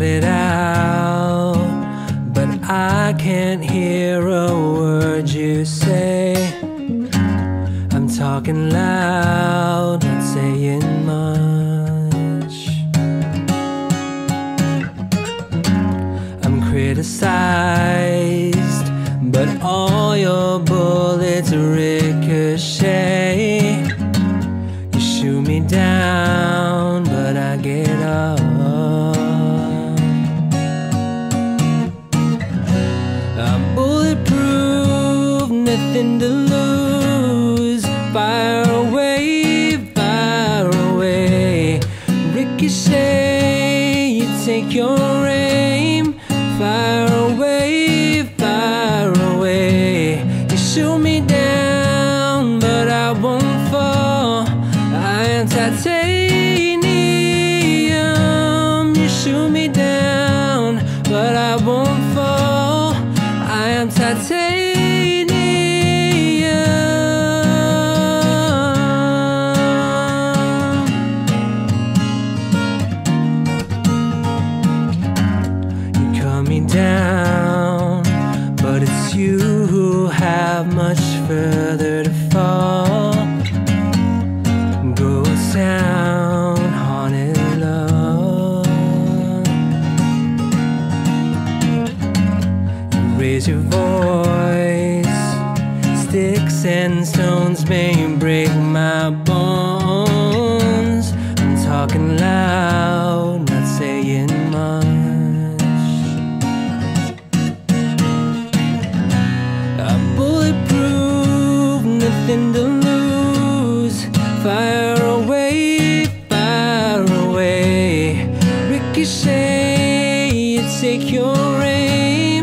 shout it out, but I can't hear a word you say. I'm talking loud, not saying much. I'm criticized, but all your bullets ricochet. You shoot me down, but I get up. I'm bulletproof, nothing to lose. Fire away, fire away. Ricochet, you take your aim. Fire away, shoot me down, but I won't fall. I am titanium. You shoot me down, but I won't fall. I am titanium. You cut me down, but it's you who have much further to fall. Go down, haunted love. You raise your voice. Sticks and stones may break my bones. I'm talking loud, not saying much. Nothing to lose. Fire away, fire away. Ricochet, you take your aim.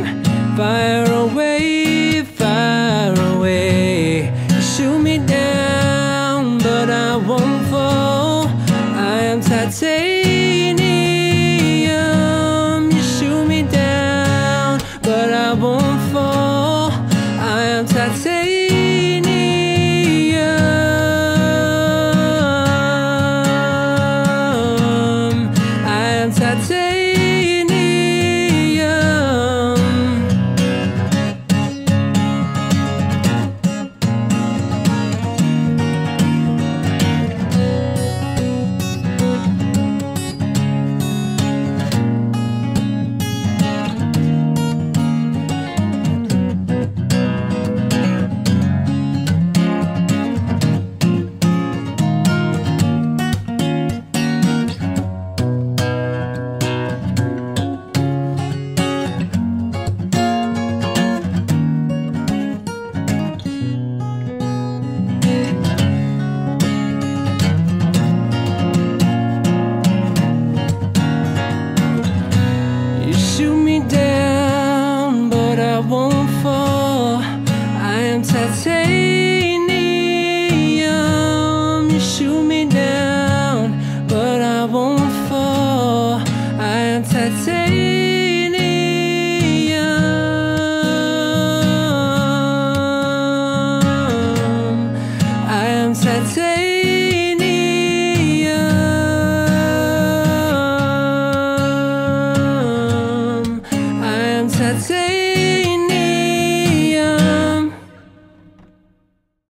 Fire away, fire away. You shoot me down, but I won't fall. I am titanium. You shoot me down, but I won't fall. I am titanium. Titanium, you shoot me down, but I won't fall. I am titanium. I am titanium. I am titanium.